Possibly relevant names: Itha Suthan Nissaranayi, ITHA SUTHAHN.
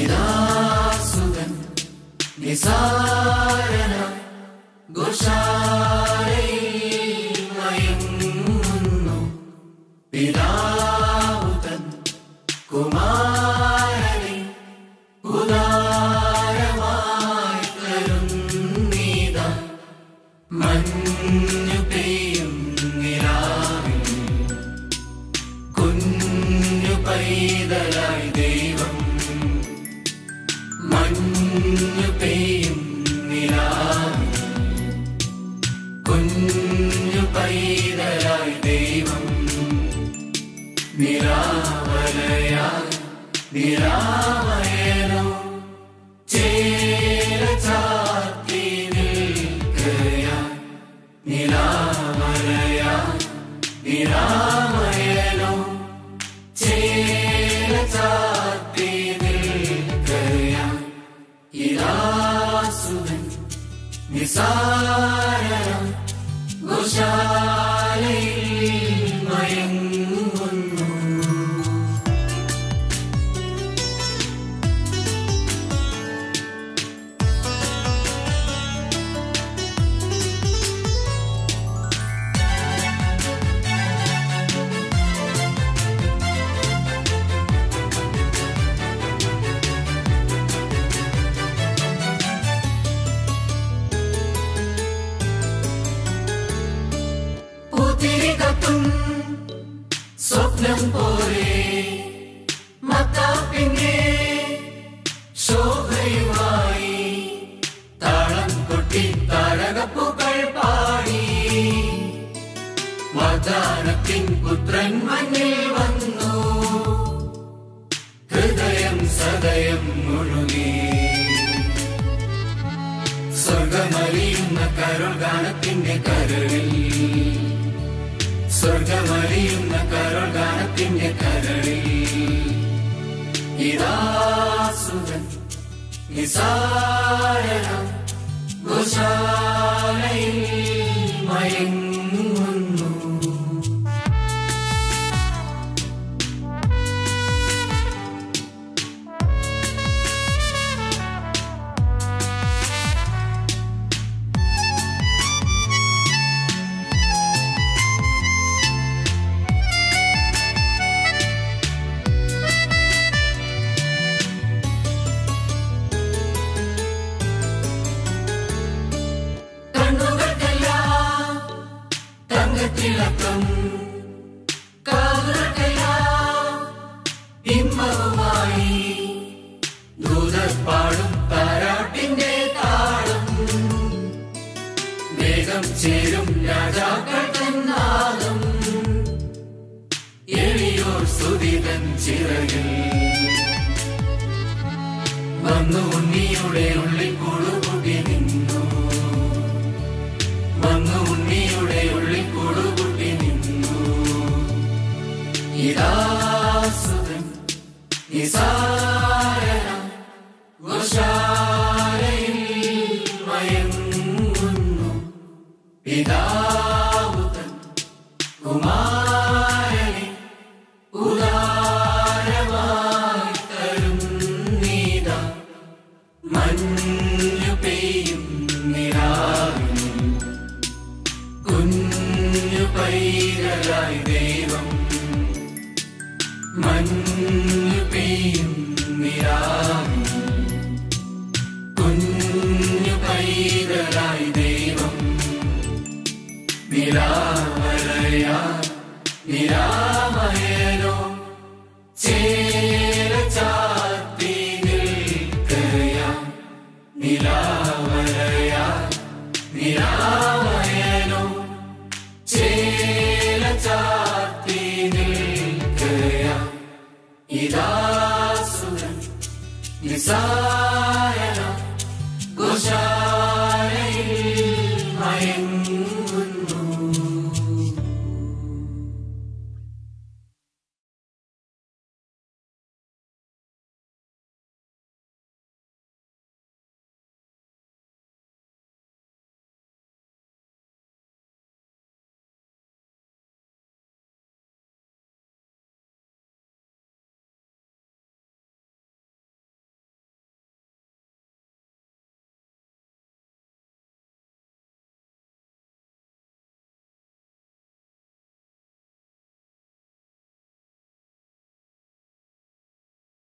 Itha Suthan Nissaranayi Goshareyayunnu Pidavutan Kumarane Udaramayi Karunnida Manju Peyum Niravil Kunju Paidalayi Devam Manju Peyum Niravil Kunju Paidalayi Devam Niravalaya Niramayano Chela Chaatti Nilkaya Niravalaya Niramayano Chela Chaatti Nilkaya Itha Suthan Nissaranayi Goshareyayil Mayangunnu स्वप्नं पोरे मता पिंगे शोभयुवाई ताळं कोट्टि तारगप्पु कल्पाड़ी वादानत्तिन पुत्रन मन्निल वन्नु हृदयं सदयं मुळुगे स्वर्गमरियुन्न करुळगानत्तिन्टे करुळिल സ്വർഗമറിയുന്ന കരുൾഗാനത്തിന്റെ കരളിൽ ഇതാ സുതൻ നിസാരണം ഗോശാലയിൽ മയങ്ങുന്നു തിലക്കം കാവ്രകയാം ഇമ്പവുമായി ദൂതർ പാടും താരാട്ടിന്റെ താളം വേഗം ചേരും രാജാക്കൾ തന്നാളം എളിയോർ സ്തുതിതൻ ചിറകിൽ വന്നു ഉണ്ണിയുടെ ഉള്ളിൽ കുളുകുടി നിന്നു വന്നു ഉണ്ണിയുടെ ഉള്ളിൽ കുളുകുടി നിന്നു ഇതാ സുതൻ നിസാരണം ഗോശാലയിൽ മയങ്ങുന്നു പിതാവുതൻ കുമാരനെ ഉദാരമായി കരുണീത മഞ്ഞു പെയ്യും നിലാവിൽ കുഞ്ഞു പൈതലായി ദൈവം മഞ്ഞു പെയ്യും നിലാവിൽ കുഞ്ഞു പൈതലായി ദൈവം നിലാവലയാൽ നിലാമയനോ ചേല ചാത്തി നിൽക്കയാൽ നിലാവലയാൽ നിലാമയനോ ചേല ചാത്തി നിൽക്കയാൽ ഇതാ സുതൻ നിസാ